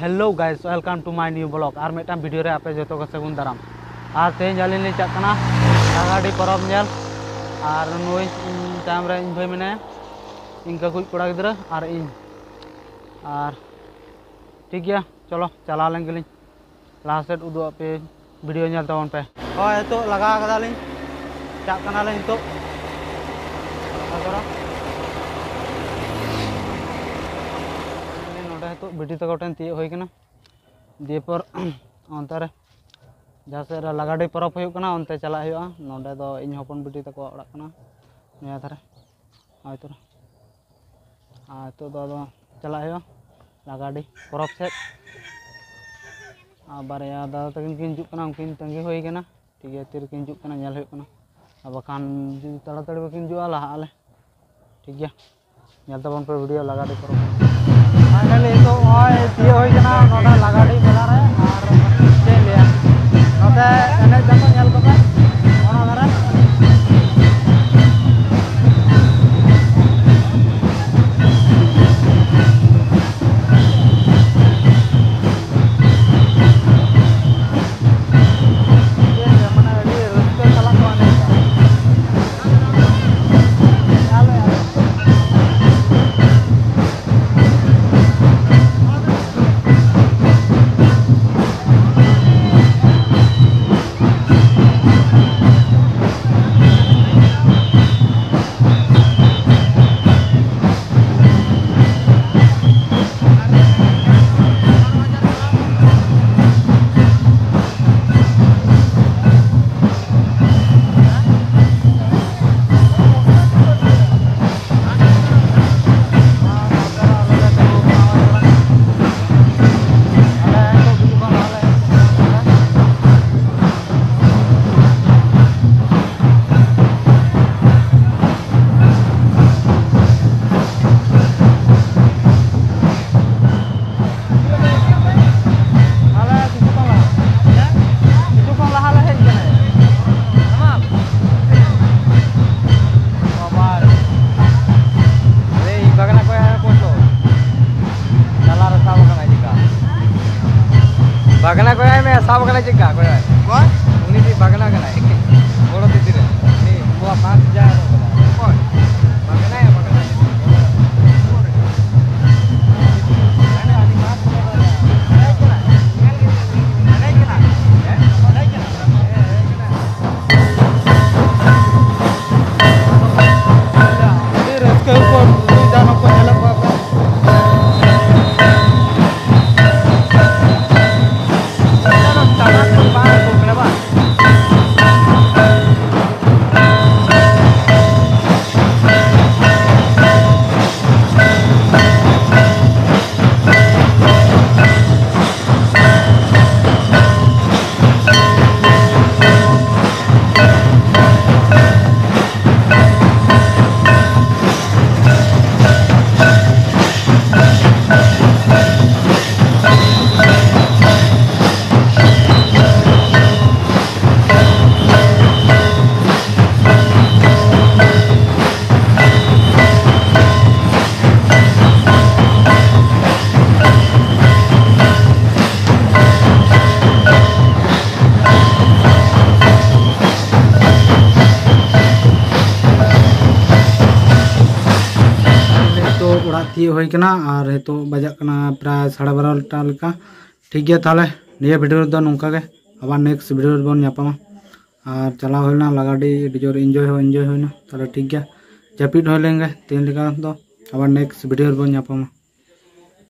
Hello guys, welcome to my new vlog. Ar mitan video re ape joto ko sagun daram. Ar tein jalin le chak kana Lagadi porob nyal. Ar noi time re in bhai mena inka kuch koda gidra ar in. Ar thik gaya, chalo chala lenge lin. Last set udu ape video nyal tawon pe. Hoy to laga kadalin chak kana le to. तो बेटी तक उठन तीय होय कना देपर अंतर जासे लगाडी परब होय कना अंते चला होया नोंडे दो इन हपन बेटी तक ओड़ा कना नया थारे आयतो दो चला होया लगाडी परब से आ बारेया दा तकिन किन जुक कना उकिन तंगी होय कना ठीक है तिर किन जुक कना नेल होय कना अबखान जु तड़ा तड़ी बकिन जुआ ला आले ठीक है नेल तबन पर वीडियो लगाडी परब फाइनली तो ओय दिए होय कना नोडा लगाडी मेला रे आर जे लिया नोडा एने जको नेल कोबा ओना धरा bagana ko hai main sab kana jikka ko hai kon uni di bagana kana ek bolo dite re ni wo 5000 kon bagana hai bagana ana ani baat nahi hai रे इसके ऊपर दाना को हेला ती होय कना आर हेतो बजा कना प्राय 12:30 टा लका ठीक गया ताले ने वीडियो द नंका के अब नेक्स्ट वीडियो बन यापमा आर चला होना लगाडी डिजोर एंजॉय होना ताले ठीक गया जपिट होलेंगे तीन लका तो अब नेक्स्ट वीडियो बन यापमा।